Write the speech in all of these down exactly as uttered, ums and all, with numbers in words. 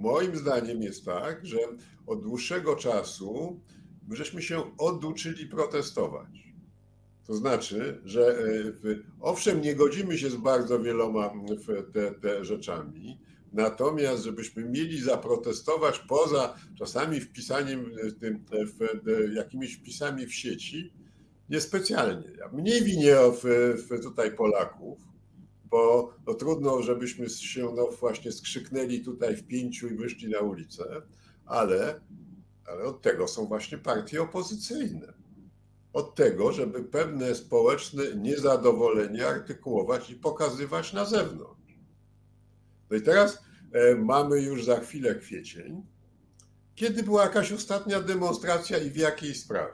moim zdaniem jest tak, że od dłuższego czasu my żeśmy się oduczyli protestować. To znaczy, że w, owszem, nie godzimy się z bardzo wieloma w te, te rzeczami, natomiast żebyśmy mieli zaprotestować poza czasami wpisaniem, tym, w, jakimiś wpisami w sieci, niespecjalnie. Ja mniej winię w, w tutaj Polaków, bo no, trudno, żebyśmy się no, właśnie skrzyknęli tutaj w pięciu i wyszli na ulicę, ale, ale od tego są właśnie partie opozycyjne. Od tego, żeby pewne społeczne niezadowolenie artykułować i pokazywać na zewnątrz. No i teraz mamy już za chwilę kwiecień. Kiedy była jakaś ostatnia demonstracja i w jakiej sprawie?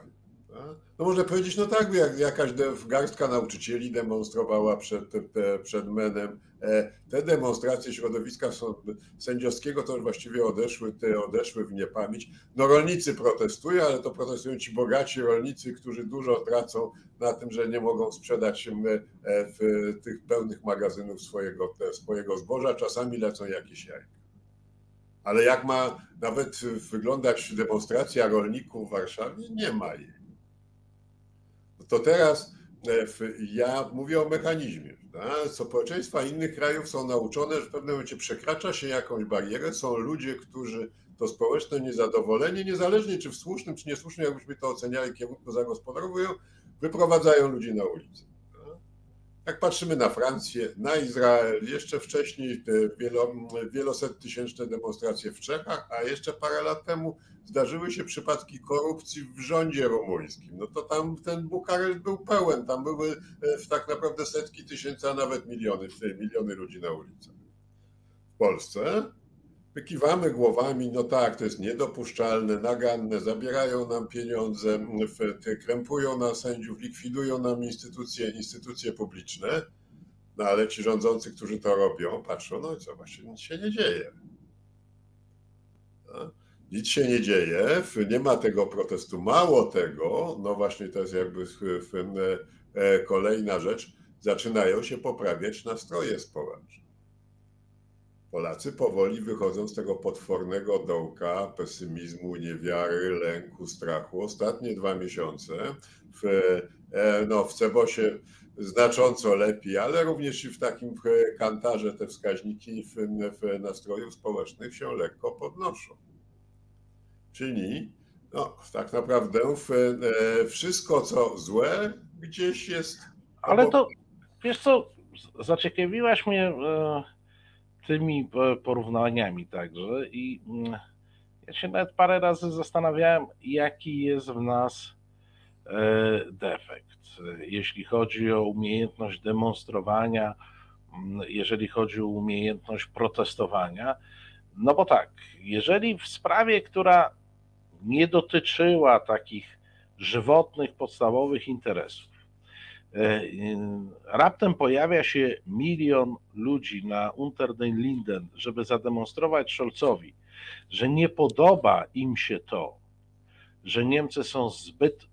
No można powiedzieć, no tak, jak jakaś garstka nauczycieli demonstrowała przed, te, przed menem. Te demonstracje środowiska sędziowskiego to właściwie odeszły, te odeszły w niepamięć. No rolnicy protestują, ale to protestują ci bogaci rolnicy, którzy dużo tracą na tym, że nie mogą sprzedać w tych pełnych magazynów swojego, te, swojego zboża. Czasami lecą jakieś jajka. Ale jak ma nawet wyglądać demonstracja rolników w Warszawie? Nie ma jej. To teraz ja mówię o mechanizmie. Prawda? Społeczeństwa innych krajów są nauczone, że w pewnym momencie przekracza się jakąś barierę. Są ludzie, którzy to społeczne niezadowolenie, niezależnie czy w słusznym, czy niesłusznym, jakbyśmy to oceniali, kierunku zagospodarowują, wyprowadzają ludzi na ulicę. Prawda? Jak patrzymy na Francję, na Izrael, jeszcze wcześniej te wielosettysięczne demonstracje w Czechach, a jeszcze parę lat temu zdarzyły się przypadki korupcji w rządzie rumuńskim. No to tam ten Bukareszt był pełen, tam były tak naprawdę setki tysięcy, a nawet miliony, miliony ludzi na ulicy. W Polsce wykiwamy głowami, no tak, to jest niedopuszczalne, naganne, zabierają nam pieniądze, krępują na sędziów, likwidują nam instytucje, instytucje publiczne, no ale ci rządzący, którzy to robią, patrzą, no i co, właśnie nic się nie dzieje. No. Nic się nie dzieje, nie ma tego protestu. Mało tego, no właśnie to jest jakby kolejna rzecz, zaczynają się poprawiać nastroje społeczne. Polacy powoli wychodzą z tego potwornego dołka pesymizmu, niewiary, lęku, strachu. Ostatnie dwa miesiące w, no, w Cebosie znacząco lepiej, ale również i w takim Kantarze te wskaźniki w, w nastrojów społecznych się lekko podnoszą. Czyli no, tak naprawdę w, e, wszystko, co złe, gdzieś jest... Ale obok... to, wiesz co, zaciekawiłaś mnie e, tymi porównaniami także i m, ja się nawet parę razy zastanawiałem, jaki jest w nas e, defekt, jeśli chodzi o umiejętność demonstrowania, m, jeżeli chodzi o umiejętność protestowania. No bo tak, jeżeli w sprawie, która nie dotyczyła takich żywotnych, podstawowych interesów. Raptem pojawia się milion ludzi na Unter den Linden, żeby zademonstrować Scholzowi, że nie podoba im się to, że Niemcy są zbyt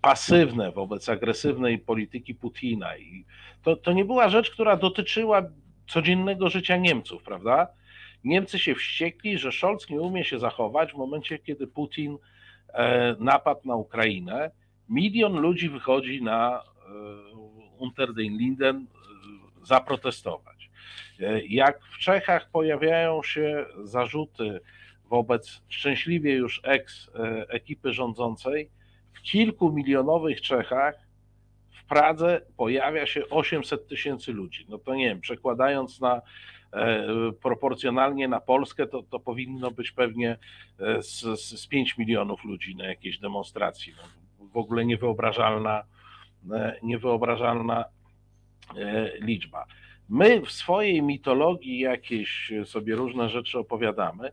pasywne wobec agresywnej polityki Putina. I to, to nie była rzecz, która dotyczyła codziennego życia Niemców, prawda? Niemcy się wściekli, że Scholz nie umie się zachować w momencie, kiedy Putin napadł na Ukrainę. Milion ludzi wychodzi na Unter den Linden zaprotestować. Jak w Czechach pojawiają się zarzuty wobec szczęśliwie już eks-ekipy rządzącej, w kilkumilionowych Czechach w Pradze pojawia się osiemset tysięcy ludzi. No to nie wiem, przekładając na proporcjonalnie na Polskę, to, to powinno być pewnie z, z pięciu milionów ludzi na jakiejś demonstracji. No, w ogóle niewyobrażalna, niewyobrażalna liczba. My w swojej mitologii jakieś sobie różne rzeczy opowiadamy,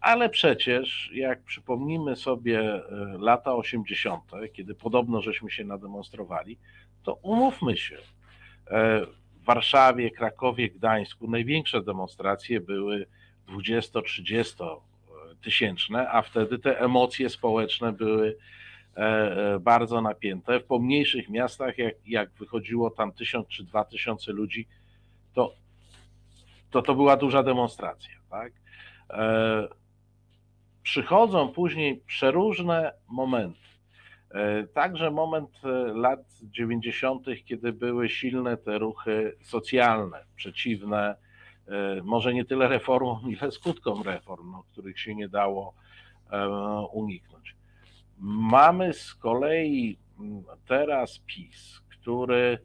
ale przecież jak przypomnimy sobie lata osiemdziesiąte, kiedy podobno żeśmy się nademonstrowali, to umówmy się, w Warszawie, Krakowie, Gdańsku największe demonstracje były dwudziesto-trzydziestotysięczne, a wtedy te emocje społeczne były bardzo napięte. W pomniejszych miastach, jak, jak wychodziło tam tysiąc czy dwa tysiące ludzi, to to to była duża demonstracja, tak? E, przychodzą później przeróżne momenty. E, także moment lat dziewięćdziesiątych, kiedy były silne te ruchy socjalne, przeciwne, e, może nie tyle reformom, ile skutkom reform, no, których się nie dało e, uniknąć. Mamy z kolei teraz PiS, który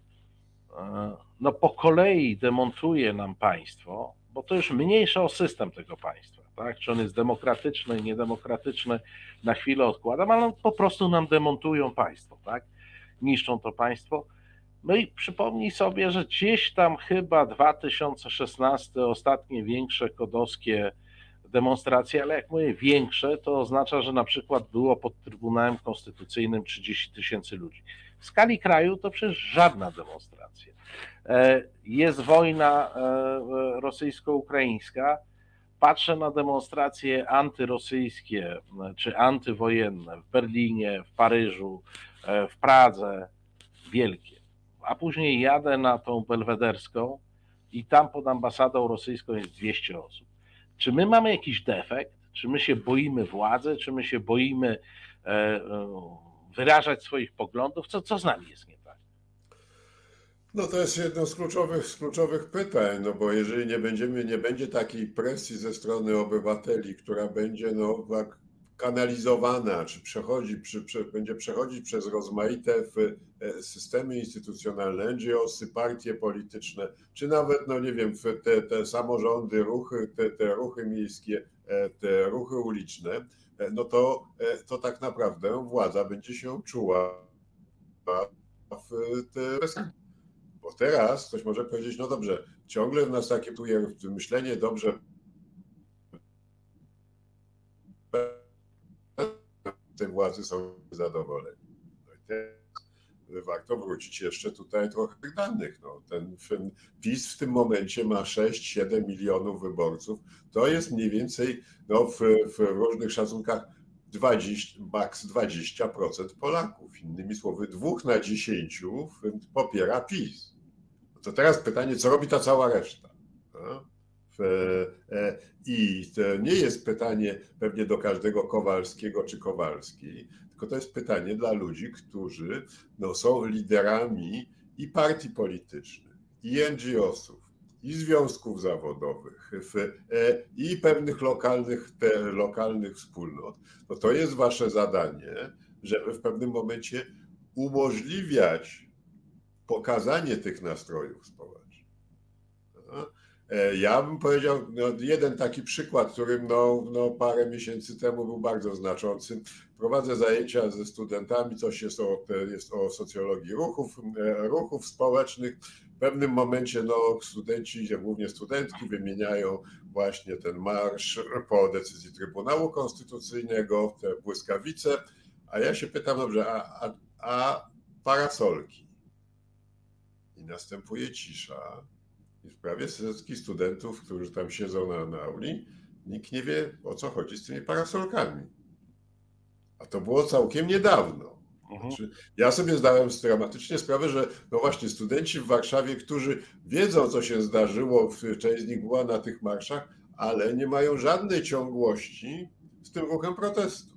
no po kolei demontuje nam państwo, bo to już mniejsza o system tego państwa, tak? Czy on jest demokratyczny, niedemokratyczny, na chwilę odkładam, ale po prostu nam demontują państwo, tak? Niszczą to państwo. No i przypomnij sobie, że gdzieś tam chyba dwa tysiące szesnasty, ostatnie większe kodowskie demonstracje, ale jak mówię większe, to oznacza, że na przykład było pod Trybunałem Konstytucyjnym trzydzieści tysięcy ludzi. W skali kraju to przecież żadna demonstracja. Jest wojna rosyjsko-ukraińska, patrzę na demonstracje antyrosyjskie czy antywojenne w Berlinie, w Paryżu, w Pradze, wielkie. A później jadę na tą belwederską i tam pod ambasadą rosyjską jest dwieście osób. Czy my mamy jakiś defekt? Czy my się boimy władzy? Czy my się boimy wyrażać swoich poglądów? Co, co z nami jest nie tak? No to jest jedno z kluczowych, z kluczowych pytań, no bo jeżeli nie będziemy, nie będzie takiej presji ze strony obywateli, która będzie no, kanalizowana, czy przechodzi, przy, przy, będzie przechodzić przez rozmaite systemy instytucjonalne, N G O sy, partie polityczne, czy nawet, no nie wiem, te, te samorządy, ruchy, te, te ruchy miejskie, te ruchy uliczne, no to, to tak naprawdę władza będzie się czuła w te... Bo teraz ktoś może powiedzieć, no dobrze, ciągle w nas takie myślenie, dobrze, te władzy są zadowoleni. No i teraz warto wrócić jeszcze tutaj trochę danych. No, ten PiS w tym momencie ma sześć siedem milionów wyborców. To jest mniej więcej no, w, w różnych szacunkach dwadzieścia, maks dwadzieścia procent Polaków. Innymi słowy, dwóch na dziesięciu popiera PiS. No to teraz pytanie, co robi ta cała reszta? No? I to nie jest pytanie pewnie do każdego Kowalskiego czy Kowalskiej, tylko to jest pytanie dla ludzi, którzy no, są liderami i partii politycznych, i N G O sów, i związków zawodowych, i pewnych lokalnych, te, lokalnych wspólnot. No, to jest wasze zadanie, żeby w pewnym momencie umożliwiać pokazanie tych nastrojów społecznych. No. Ja bym powiedział, no, jeden taki przykład, którym no, no, parę miesięcy temu był bardzo znaczący. Prowadzę zajęcia ze studentami, coś jest o, jest o socjologii ruchów, ruchów społecznych. W pewnym momencie no, studenci, głównie studentki, wymieniają właśnie ten marsz po decyzji Trybunału Konstytucyjnego, te błyskawice, a ja się pytam, dobrze, a, a, a parasolki? I następuje cisza. I w prawie setki studentów, którzy tam siedzą na, na auli, nikt nie wie, o co chodzi z tymi parasolkami. A to było całkiem niedawno. Znaczy, ja sobie zdałem dramatycznie sprawę, że no właśnie studenci w Warszawie, którzy wiedzą, co się zdarzyło, część z nich była na tych marszach, ale nie mają żadnej ciągłości z tym ruchem protestu.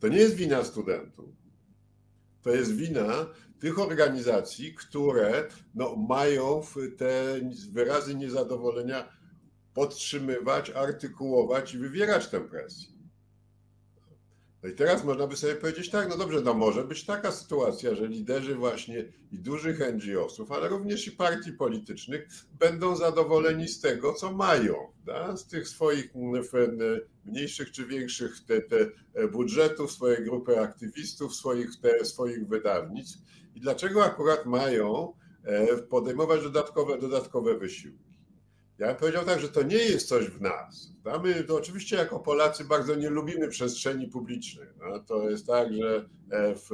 To nie jest wina studentów. To jest wina tych organizacji, które no, mają te wyrazy niezadowolenia podtrzymywać, artykułować i wywierać tę presję. No i teraz można by sobie powiedzieć tak, no dobrze, no może być taka sytuacja, że liderzy właśnie i dużych N G O sów, ale również i partii politycznych będą zadowoleni z tego, co mają, da? Z tych swoich mniejszych czy większych te, te budżetów, swojej grupy aktywistów, swoich, te, swoich wydawnictw. I dlaczego akurat mają podejmować dodatkowe, dodatkowe wysiłki? Ja bym powiedział tak, że to nie jest coś w nas. My to oczywiście jako Polacy bardzo nie lubimy przestrzeni publicznej. No, to jest tak, że w,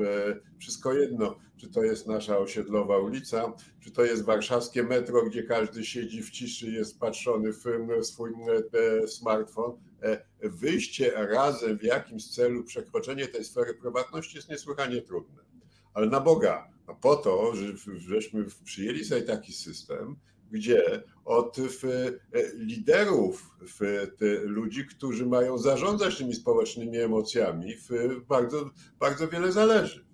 wszystko jedno, czy to jest nasza osiedlowa ulica, czy to jest warszawskie metro, gdzie każdy siedzi w ciszy, jest patrzony w swój smartfon. Wyjście razem w jakimś celu, przekroczenie tej sfery prywatności jest niesłychanie trudne. Ale na Boga, no po to, że, żeśmy przyjęli sobie taki system, gdzie od liderów, ludzi, którzy mają zarządzać tymi społecznymi emocjami, bardzo, bardzo wiele zależy.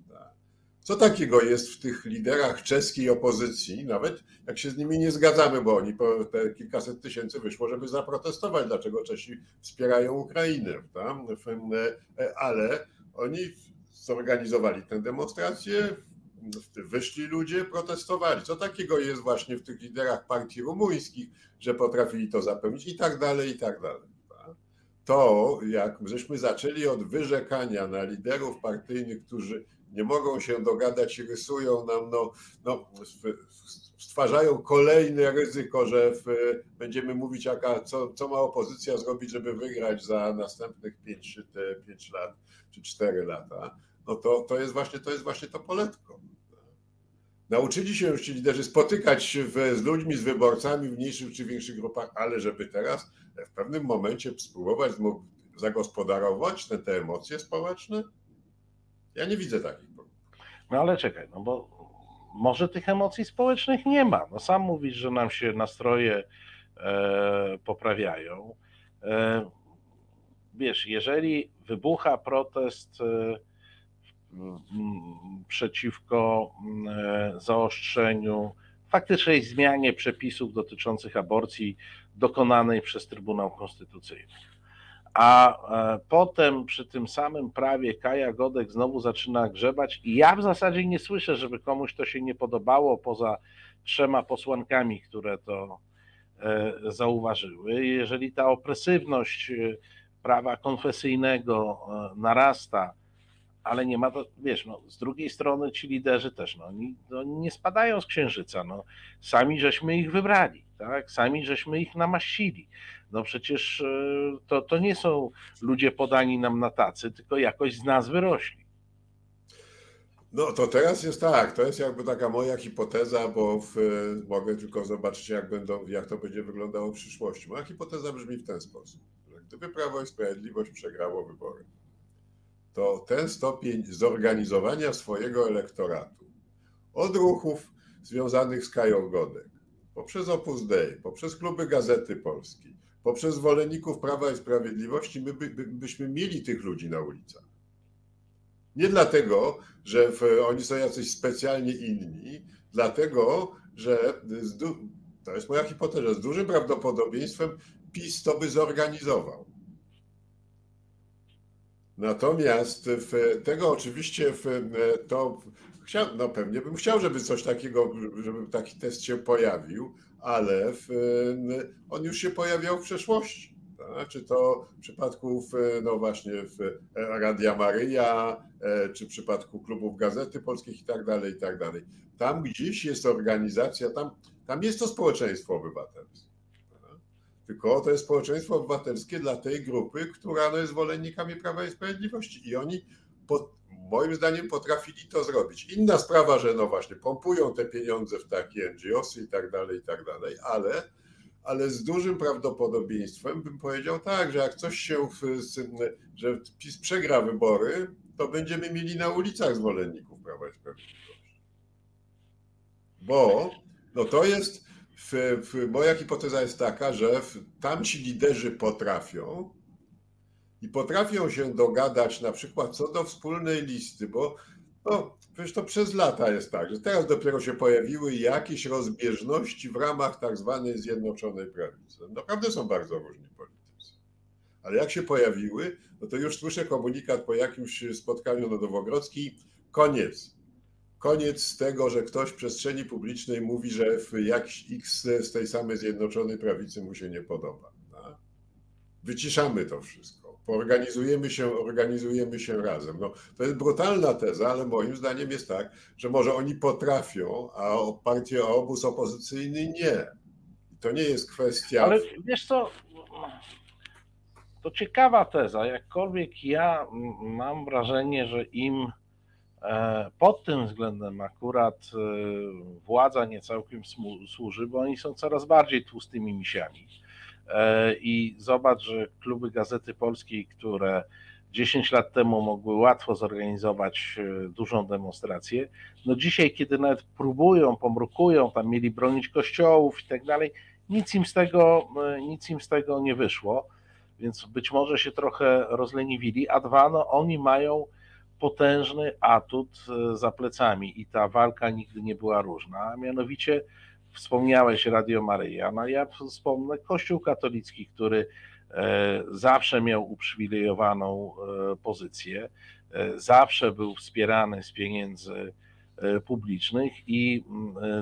Co takiego jest w tych liderach czeskiej opozycji, nawet jak się z nimi nie zgadzamy, bo oni po te kilkaset tysięcy wyszło, żeby zaprotestować, dlaczego Czesi wspierają Ukrainę. Ale oni zorganizowali tę demonstrację, wyszli ludzie, protestowali. Co takiego jest właśnie w tych liderach partii rumuńskich, że potrafili to zapewnić i tak dalej, i tak dalej. To, jak żeśmy zaczęli od wyrzekania na liderów partyjnych, którzy nie mogą się dogadać i rysują nam, no, no, stwarzają kolejne ryzyko, że w, będziemy mówić, jaka, co, co ma opozycja zrobić, żeby wygrać za następnych pięć lat czy cztery lata, no to, to, jest właśnie, to jest właśnie to poletko. Nauczyli się już ci liderzy spotykać się w, z ludźmi, z wyborcami w mniejszych czy większych grupach, ale żeby teraz w pewnym momencie spróbować zagospodarować te, te emocje społeczne, ja nie widzę takich. No ale czekaj, no bo może tych emocji społecznych nie ma. No sam mówisz, że nam się nastroje e, poprawiają. E, wiesz, jeżeli wybucha protest e, przeciwko e, zaostrzeniu, faktycznej zmianie przepisów dotyczących aborcji dokonanej przez Trybunał Konstytucyjny. A potem przy tym samym prawie Kaja Godek znowu zaczyna grzebać i ja w zasadzie nie słyszę, żeby komuś to się nie podobało, poza trzema posłankami, które to zauważyły. Jeżeli ta opresywność prawa konfesyjnego narasta, ale nie ma to, wiesz, no, z drugiej strony ci liderzy też, no, oni, oni nie spadają z księżyca, no, sami żeśmy ich wybrali, tak, sami żeśmy ich namaścili, no przecież to, to nie są ludzie podani nam na tacy, tylko jakoś z nas wyrośli. No to teraz jest tak, to jest jakby taka moja hipoteza, bo w, mogę tylko zobaczyć, jak, będą, jak to będzie wyglądało w przyszłości. Moja hipoteza brzmi w ten sposób, że gdyby Prawo i Sprawiedliwość przegrało wybory, to ten stopień zorganizowania swojego elektoratu, od ruchów związanych z Kają Godek, poprzez Opus Dei, poprzez kluby Gazety Polskiej, poprzez zwolenników Prawa i Sprawiedliwości, my by, by, byśmy mieli tych ludzi na ulicach. Nie dlatego, że w, oni są jacyś specjalnie inni, dlatego, że z du, to jest moja hipoteza, z dużym prawdopodobieństwem PiS to by zorganizował. Natomiast w tego oczywiście w to chciał, no pewnie bym chciał, żeby coś takiego, żeby taki test się pojawił, ale w, on już się pojawiał w przeszłości. Tak? Czy to w przypadku w, no właśnie w Radia Maryja, czy w przypadku klubów Gazety Polskich i tak dalej, i tak dalej. Tam gdzieś jest organizacja, tam, tam jest to społeczeństwo obywatelskie. Tylko to jest społeczeństwo obywatelskie dla tej grupy, która no, jest zwolennikami Prawa i Sprawiedliwości. I oni, pod, moim zdaniem, potrafili to zrobić. Inna sprawa, że no właśnie pompują te pieniądze w takie N G O sy i tak dalej, i tak dalej, ale, ale z dużym prawdopodobieństwem bym powiedział tak, że jak coś się, w, że PiS przegra wybory, to będziemy mieli na ulicach zwolenników Prawa i Sprawiedliwości. Bo no to jest... W, w, moja hipoteza jest taka, że tamci liderzy potrafią i potrafią się dogadać na przykład co do wspólnej listy, bo no, przecież to przez lata jest tak, że teraz dopiero się pojawiły jakieś rozbieżności w ramach tak zwanej Zjednoczonej Prawicy. Naprawdę są bardzo różni politycy, ale jak się pojawiły, no to już słyszę komunikat po jakimś spotkaniu na Nowogrodzkiej, koniec. Koniec tego, że ktoś w przestrzeni publicznej mówi, że jakiś X z tej samej Zjednoczonej Prawicy mu się nie podoba. No? Wyciszamy to wszystko, organizujemy się, organizujemy się razem. No, to jest brutalna teza, ale moim zdaniem jest tak, że może oni potrafią, a partie, obóz opozycyjny nie. To nie jest kwestia... Ale wiesz co, to ciekawa teza, jakkolwiek ja mam wrażenie, że im... Pod tym względem akurat władza nie całkiem służy, bo oni są coraz bardziej tłustymi misiami. I zobacz, że kluby Gazety Polskiej, które dziesięć lat temu mogły łatwo zorganizować dużą demonstrację. No dzisiaj, kiedy nawet próbują, pomrukują, tam mieli bronić kościołów i tak dalej, nic im z tego, nic im z tego nie wyszło, więc być może się trochę rozleniwili, a dwa, no oni mają potężny atut za plecami i ta walka nigdy nie była różna, a mianowicie wspomniałeś Radio Maryja, no ja wspomnę Kościół katolicki, który zawsze miał uprzywilejowaną pozycję, zawsze był wspierany z pieniędzy publicznych i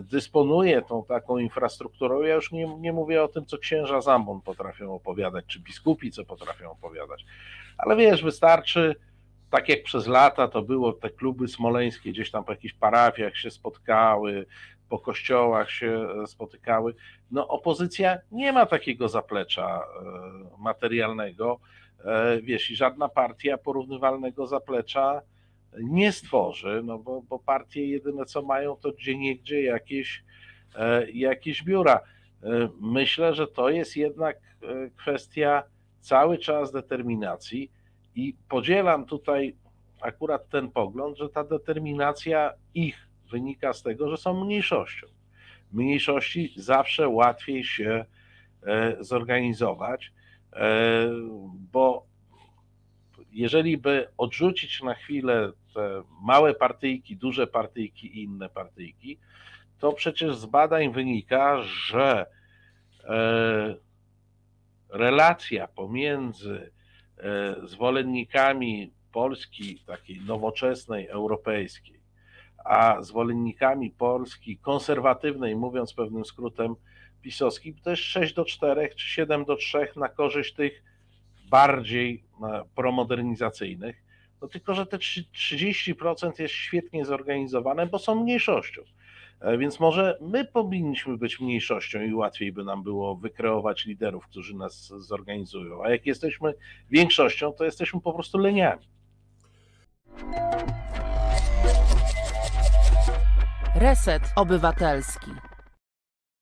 dysponuje tą taką infrastrukturą. Ja już nie, nie mówię o tym, co księża Zambon potrafią opowiadać, czy biskupi, co potrafią opowiadać, ale wiesz, wystarczy, tak jak przez lata to było, te kluby smoleńskie gdzieś tam po jakichś parafiach się spotkały, po kościołach się spotykały. No opozycja nie ma takiego zaplecza materialnego, wiesz, i żadna partia porównywalnego zaplecza nie stworzy, no bo, bo partie jedyne co mają to gdzieniegdzie jakieś, jakieś biura. Myślę, że to jest jednak kwestia cały czas determinacji i podzielam tutaj akurat ten pogląd, że ta determinacja ich wynika z tego, że są mniejszością. Mniejszości zawsze łatwiej się zorganizować, bo jeżeli by odrzucić na chwilę te małe partyjki, duże partyjki i inne partyjki, to przecież z badań wynika, że relacja pomiędzy zwolennikami Polski takiej nowoczesnej, europejskiej, a zwolennikami Polski konserwatywnej, mówiąc pewnym skrótem pisowskim, to jest sześć do czterech czy siedem do trzech na korzyść tych bardziej promodernizacyjnych. No tylko, że te trzydzieści procent jest świetnie zorganizowane, bo są mniejszością. Więc może my powinniśmy być mniejszością i łatwiej by nam było wykreować liderów, którzy nas zorganizują. A jak jesteśmy większością, to jesteśmy po prostu leniami. Reset Obywatelski.